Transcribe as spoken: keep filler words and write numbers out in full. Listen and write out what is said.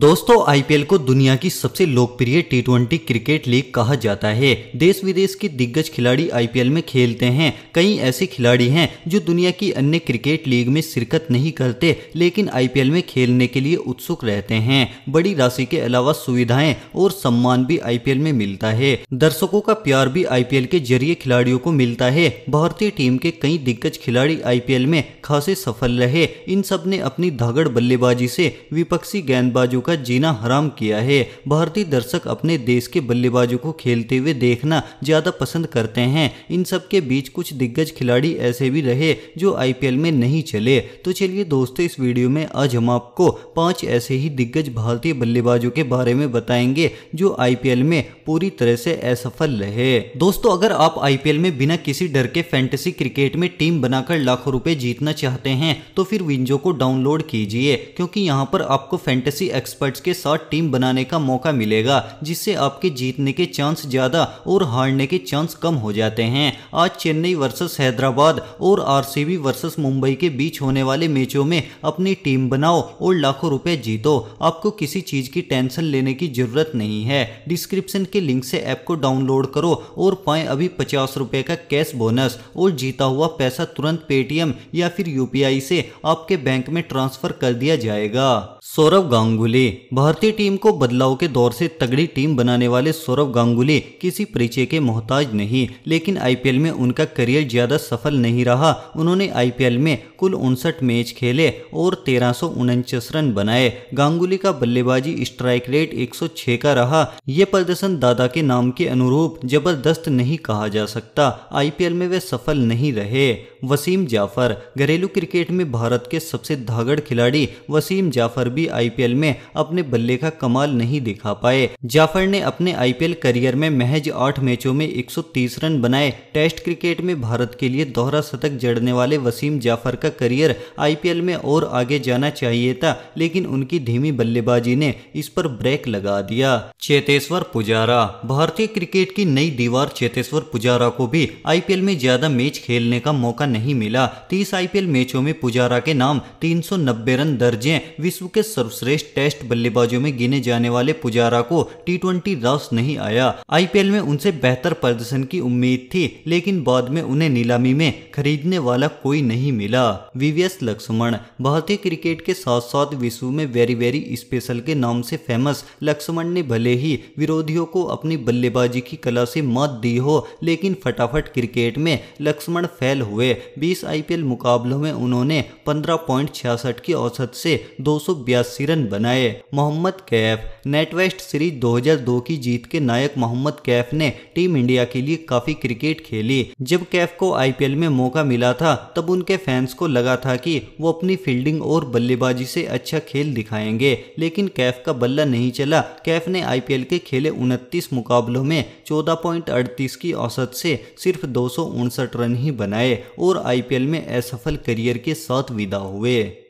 दोस्तों आईपीएल को दुनिया की सबसे लोकप्रिय टी ट्वेंटी क्रिकेट लीग कहा जाता है। देश विदेश के दिग्गज खिलाड़ी आईपीएल में खेलते हैं। कई ऐसे खिलाड़ी हैं जो दुनिया की अन्य क्रिकेट लीग में शिरकत नहीं करते लेकिन आईपीएल में खेलने के लिए उत्सुक रहते हैं। बड़ी राशि के अलावा सुविधाएं और सम्मान भी आईपीएल में मिलता है। दर्शकों का प्यार भी आईपीएल के जरिए खिलाड़ियों को मिलता है। भारतीय टीम के कई दिग्गज खिलाड़ी आईपीएल में खासे सफल रहे। इन सब ने अपनी धागड़ बल्लेबाजी से विपक्षी गेंदबाजों का जीना हराम किया है। भारतीय दर्शक अपने देश के बल्लेबाजों को खेलते हुए देखना ज्यादा पसंद करते हैं। इन सब के बीच कुछ दिग्गज खिलाड़ी ऐसे भी रहे जो आईपीएल में नहीं चले। तो चलिए दोस्तों, इस वीडियो में आज हम आपको पांच ऐसे ही दिग्गज भारतीय बल्लेबाजों के बारे में बताएंगे जो आईपीएल में पूरी तरह से असफल रहे। दोस्तों, अगर आप आईपीएल में बिना किसी डर के फैंटेसी क्रिकेट में टीम बनाकर लाखों रुपए जीतना चाहते हैं तो फिर विंजो को डाउनलोड कीजिए, क्योंकि यहाँ पर आपको फैंटेसी एक्स एक्सपर्ट्स के साथ टीम बनाने का मौका मिलेगा, जिससे आपके जीतने के चांस ज्यादा और हारने के चांस कम हो जाते हैं। आज चेन्नई वर्सेस हैदराबाद और आरसीबी वर्सेस मुंबई के बीच होने वाले मैचों में अपनी टीम बनाओ और लाखों रुपए जीतो। आपको किसी चीज की टेंशन लेने की जरूरत नहीं है। डिस्क्रिप्शन के लिंक से ऐप को डाउनलोड करो और पाए अभी पचास रुपए का कैश बोनस और जीता हुआ पैसा तुरंत पेटीएम या फिर यूपीआई से आपके बैंक में ट्रांसफर कर दिया जाएगा। सौरव गांगुली। भारतीय टीम को बदलाव के दौर से तगड़ी टीम बनाने वाले सौरव गांगुली किसी परिचय के मोहताज नहीं, लेकिन आईपीएल में उनका करियर ज्यादा सफल नहीं रहा। उन्होंने आईपीएल में कुल उनसठ मैच खेले और तेरह सौ उनचास रन बनाए। गांगुली का बल्लेबाजी स्ट्राइक रेट एक सौ छह का रहा। ये प्रदर्शन दादा के नाम के अनुरूप जबरदस्त नहीं कहा जा सकता। आईपीएल में वे सफल नहीं रहे। वसीम जाफर। घरेलू क्रिकेट में भारत के सबसे धागड़ खिलाड़ी वसीम जाफर भी आईपीएल में अपने बल्ले का कमाल नहीं दिखा पाए। जाफर ने अपने आईपीएल करियर में महज आठ मैचों में एक सौ तीस रन बनाए। टेस्ट क्रिकेट में भारत के लिए दोहरा शतक जड़ने वाले वसीम जाफर का करियर आईपीएल में और आगे जाना चाहिए था, लेकिन उनकी धीमी बल्लेबाजी ने इस पर ब्रेक लगा दिया। चेतेश्वर पुजारा। भारतीय क्रिकेट की नई दीवार चेतेश्वर पुजारा को भी आईपीएल में ज्यादा मैच खेलने का मौका नहीं मिला। तीस आईपीएल मैचों में पुजारा के नाम तीन सौ नब्बे रन दर्ज हैं। विश्व के सर्वश्रेष्ठ टेस्ट बल्लेबाजों में गिने जाने वाले पुजारा को टी ट्वेंटी रास नहीं आया। आईपीएल में उनसे बेहतर प्रदर्शन की उम्मीद थी, लेकिन बाद में उन्हें नीलामी में खरीदने वाला कोई नहीं मिला। वीवीएस लक्ष्मण। भारतीय क्रिकेट के साथ साथ विश्व में वेरी वेरी स्पेशल के नाम से फेमस लक्ष्मण ने भले ही विरोधियों को अपनी बल्लेबाजी की कला से मात दी हो, लेकिन फटाफट क्रिकेट में लक्ष्मण फेल हुए। बीस आईपीएल मुकाबलों में उन्होंने पंद्रह पॉइंट छियासठ की औसत से दो सौ बयासी रन बनाए। मोहम्मद कैफ। नेटवेस्ट सीरीज दो हज़ार दो की जीत के नायक मोहम्मद कैफ ने टीम इंडिया के लिए काफी क्रिकेट खेली। जब कैफ को आईपीएल में मौका मिला था तब उनके फैंस को लगा था कि वो अपनी फील्डिंग और बल्लेबाजी से अच्छा खेल दिखाएंगे, लेकिन कैफ का बल्ला नहीं चला। कैफ ने आईपीएल के खेले उनतीस मुकाबलों में चौदह पॉइंट अड़तीस की औसत से सिर्फ दो सौ उनसठ रन ही बनाए और आईपीएल में असफल करियर के साथ विदा हुए।